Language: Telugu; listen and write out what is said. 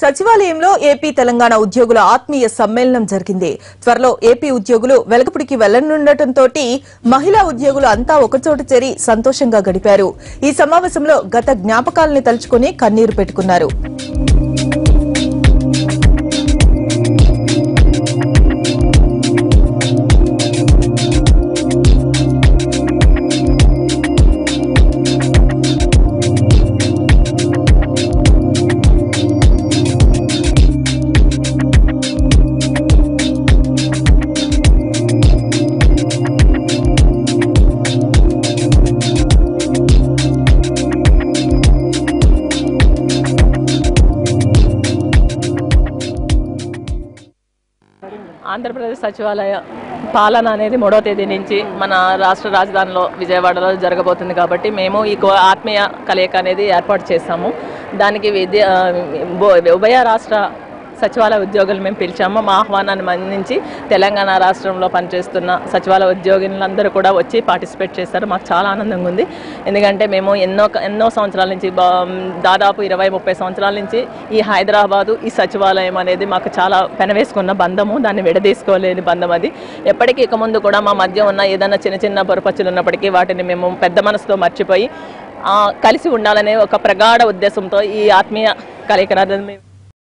సచివాలయంలో ఏపీ తెలంగాణ ఉద్యోగుల ఆత్మీయ సమ్మేళనం జరిగింది. త్వరలో ఏపీ ఉద్యోగులు వెలగపూడికి వెళ్లనుండటంతో మహిళా ఉద్యోగులు అంతా ఒకచోట చేరి సంతోషంగా గడిపారు. ఈ సమావేశంలో గత జ్ఞాపకాలను తలుచుకుని కన్నీరు పెట్టుకున్నారు. ఆంధ్రప్రదేశ్ సచివాలయ పాలన అనేది 3వ తేదీ నుంచి మన రాష్ట్ర రాజధానిలో విజయవాడలో జరగబోతుంది. కాబట్టి మేము ఈ ఆత్మీయ కలయిక అనేది ఏర్పాటు చేస్తాము. దానికి ఉభయ రాష్ట్ర సచివాలయ ఉద్యోగులు మేము పిలిచాము. మా ఆహ్వానాన్ని మన్నించి తెలంగాణ రాష్ట్రంలో పనిచేస్తున్న సచివాలయ ఉద్యోగులందరూ కూడా వచ్చి పార్టిసిపేట్ చేస్తారు. మాకు చాలా ఆనందంగా ఉంది. ఎందుకంటే మేము ఎన్నో సంవత్సరాల నుంచి, దాదాపు 20-30 సంవత్సరాల నుంచి ఈ హైదరాబాదు ఈ సచివాలయం అనేది మాకు చాలా పెనవేసుకున్న బంధము. దాన్ని విడదీసుకోలేని బంధం అది. ఎప్పటికీ ఇక ముందు కూడా మా మధ్య ఉన్న ఏదైనా చిన్న పొరపచ్చులు ఉన్నప్పటికీ వాటిని మేము పెద్ద మనసుతో మర్చిపోయి కలిసి ఉండాలనే ఒక ప్రగాఢ ఉద్దేశంతో ఈ ఆత్మీయ కార్యక్రమాన్ని